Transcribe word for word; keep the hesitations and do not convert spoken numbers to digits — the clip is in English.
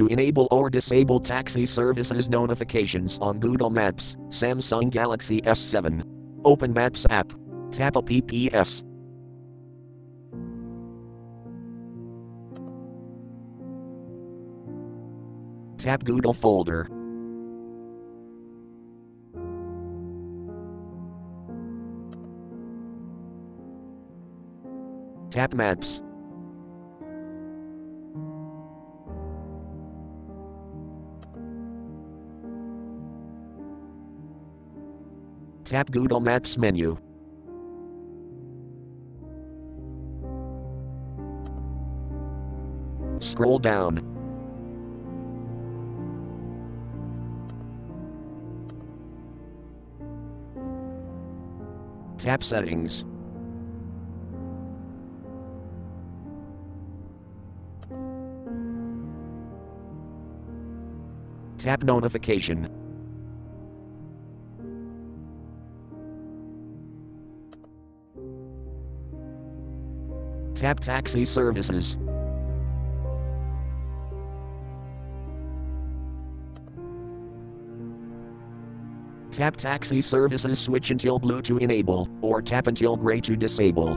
to enable or disable taxi services notifications on Google Maps, Samsung Galaxy S seven. Open Maps app. Tap Apps. Tap Google folder. Tap Maps. Tap Google Maps menu. Scroll down. Tap Settings. Tap Notification. Tap Taxi Services. Tap Taxi Services switch until blue to enable, or tap until gray to disable.